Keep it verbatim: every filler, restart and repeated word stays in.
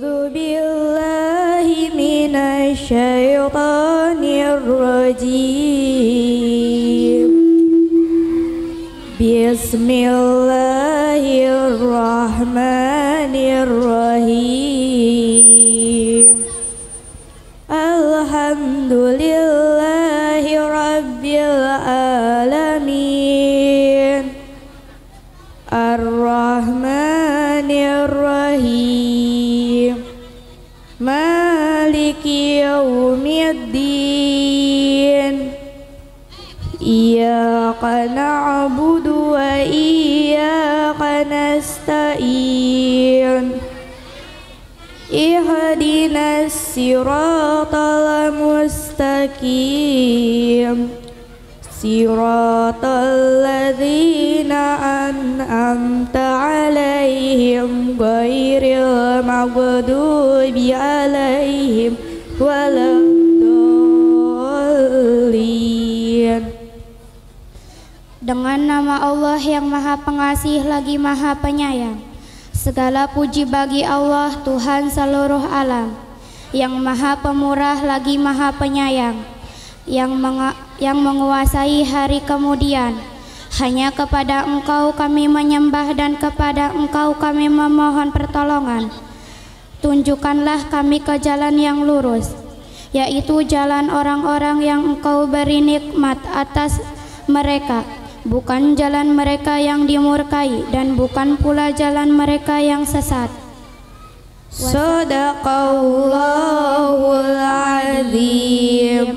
أعوذ بالله من الشيطان الرجيم بسم الله الرحمن الرحيم الحمد لله رب العالمين الرحمن الرحيم مالك يوم الدين إياك نعبد وإياك نستعين اهدنا الصراط المستقيم صراط الذين أنعمت عليهم غير المغضوب عليهم ولا الضالين. Dengan nama Allah yang Maha Pengasih lagi Maha Penyayang. Segala puji bagi Allah Tuhan seluruh alam, yang Maha Pemurah lagi Maha Penyayang, yang, meng yang menguasai hari kemudian. Hanya kepada Engkau kami menyembah dan kepada Engkau kami memohon pertolongan. Tunjukkanlah kami ke jalan yang lurus, yaitu jalan orang-orang yang Engkau beri nikmat atas mereka. Bukan jalan mereka yang dimurkai dan bukan pula jalan mereka yang sesat. Shadaqallahul Azim.